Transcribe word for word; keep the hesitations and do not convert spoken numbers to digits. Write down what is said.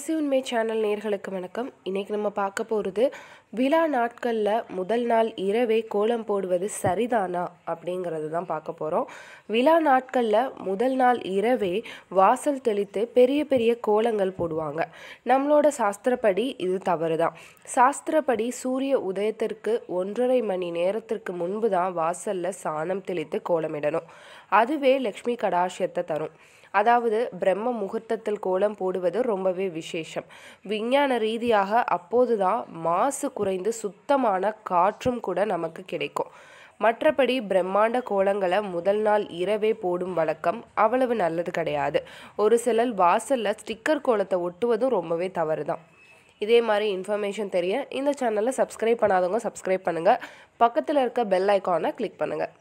அரசு உண்மை சேனல் நேயர்களுக்கு வணக்கம். இன்னைக்கு நம்ம பார்க்க போகிறது, விழா நாட்களில் முதல் நாள் இரவே கோலம் போடுவது சரிதானா அப்படிங்கிறது தான் பார்க்க போகிறோம். விழா நாட்களில் முதல் நாள் இரவே வாசல் தெளித்து பெரிய பெரிய கோலங்கள் போடுவாங்க. நம்மளோட சாஸ்திரப்படி இது தவறு தான். சாஸ்திரப்படி சூரிய உதயத்திற்கு ஒன்றரை மணி நேரத்திற்கு முன்பு தான் வாசலில் சாணம் தெளித்து கோலமிடணும். அதுவே லக்ஷ்மி கடாட்சத்தை தரும். அதாவது பிரம்ம முகூர்த்தத்தில் கோலம் போடுவது ரொம்பவே விசேஷம். விஞ்ஞான ரீதியாக அப்போதுதான் மாசு குறைந்து சுத்தமான காற்றும் கூட நமக்கு கிடைக்கும். மற்றபடி பிரம்மாண்ட கோலங்களை முதல் நாள் இரவே போடும் வழக்கம் அவ்வளவு நல்லது கிடையாது. ஒரு சிலர் வாசலில் ஸ்டிக்கர் கோலத்தை ஒட்டுவதும் ரொம்பவே தவறு தான். இதே மாதிரி இன்ஃபர்மேஷன் தெரிய இந்த சேனலை சப்ஸ்கிரைப் பண்ணாதவங்க சப்ஸ்கிரைப் பண்ணுங்கள். பக்கத்தில் இருக்க பெல் ஐக்கானை கிளிக் பண்ணுங்கள்.